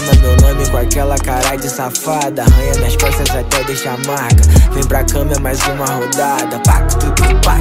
chama meu nome com aquela cara de safada, arranha minhas costas até deixar marca. Vem pra cama, é mais uma rodada. Paco, tudo, paco.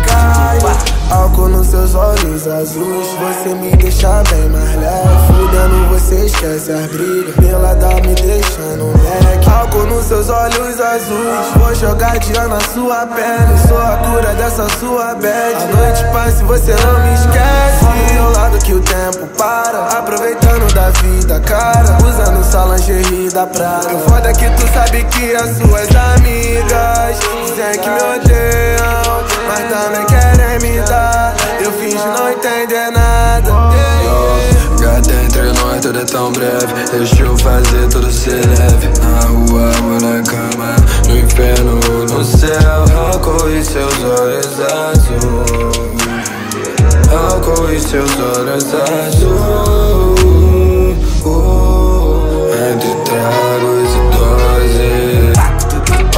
Álcool nos seus olhos azuis, você me deixa bem mais leve. Fudendo, você esquece as brigas, pelada me deixa no leque. Álcool nos seus olhos azuis, vou jogar diana na sua pele. Sou a cura dessa sua bad. A noite passa e você não me esquece. Do meu lado que o tempo para, aproveitando da vida, cara, usando sua lingerie da praia. O foda é que tu sabe que as suas amigas dizem que me odeiam, mas também querem me dar. Eu finjo não entender nada. Yo, gata, entre nós tudo é tão breve, deixa eu fazer tudo ser leve. Na rua ou na cama, no inferno ou no céu. Álcool e seus olhos azuis, álcool e seus olhos azuis. Entre tragos e doses,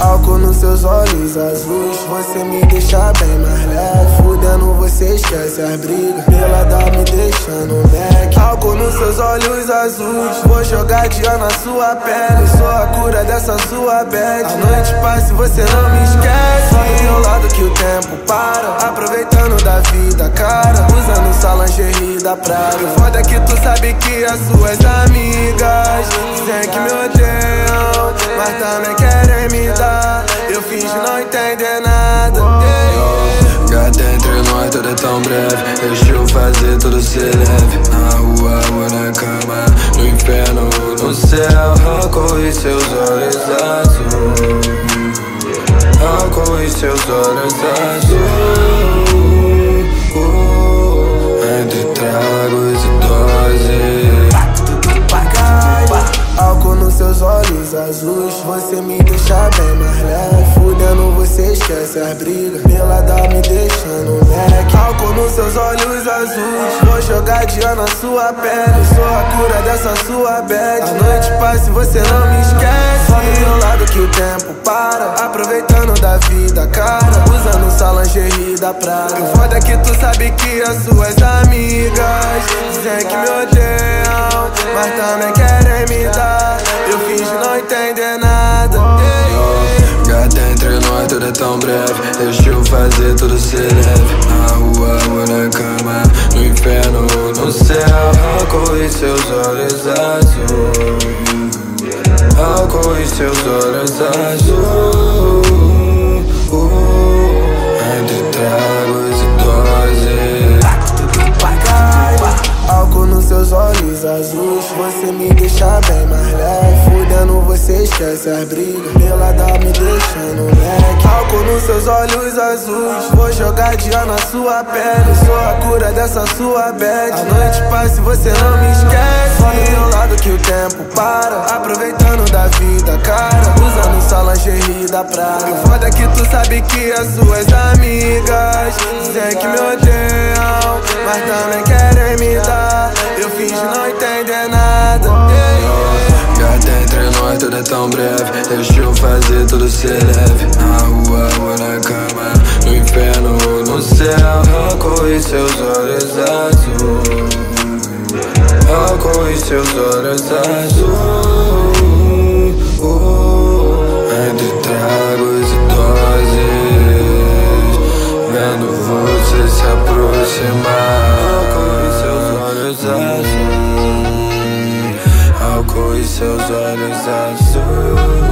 álcool nos seus olhos azuis, você me deixa bem mais leve. Fudendo, você esquece as brigas, pelada me deixando leque. Álcool nos seus olhos azuis, vou jogar diana na sua pele. Sou a cura dessa sua bad. A noite passa e você não me esquece. Só do meu lado que o tempo para, aproveitando da vida, cara, usando sua lingerie da praia. O foda é que tu sabe que as suas amigas dizem que me odeiam, mas também querem me dar. Eu finjo não entender nada. Gata, entre nós tudo é tão breve, deixa eu fazer tudo ser leve. Na rua ou na cama, no inferno ou no céu. Álcool e seus olhos azuis, álcool e seus olhos azuis. Entre tragos e doses, álcool nos seus olhos azuis, você me deixa bem mais leve. Fudendo, você esquece as brigas, pelada me deixando leque. Álcool nos seus olhos azuis, vou jogar diana na sua pele. Sou a cura dessa sua bad. A noite passa e você não me esquece. Só do meu lado que o tempo para, aproveitando da vida, cara, usando sua lingerie da praia. O foda é que tu sabe que as suas amigas dizem que me odeiam, mas também querem me dar. Eu finjo não entender nada. Gata, entre nós tudo é tão breve, deixa eu fazer tudo ser leve. Na rua ou na cama, no inferno ou no céu. Álcool e seus olhos azuis, álcool e seus olhos azuis. Entre tragos e doses, álcool nos seus olhos azuis, você me deixa bem mais leve. Fudendo, você esquece as brigas, pelada me deixando leque. Álcool nos seus olhos azuis, vou jogar diana na sua pele. Sou a cura dessa sua bad. A noite passa e você não me esquece. Só do meu lado que o tempo para, aproveitando da vida, cara, usando sua lingerie da praia. O foda é que tu sabe que as suas amigas dizem que me odeiam, mas também querem me dar. Eu finjo não entender nada. Gata, entre nós tudo é tão breve, deixa eu fazer tudo ser leve. Na rua ou na cama, no inferno ou no céu. Álcool e seus olhos azuis, álcool e seus olhos azuis. Entre tragos e doses, vendo você se aproximar. Álcool e seus olhos azuis.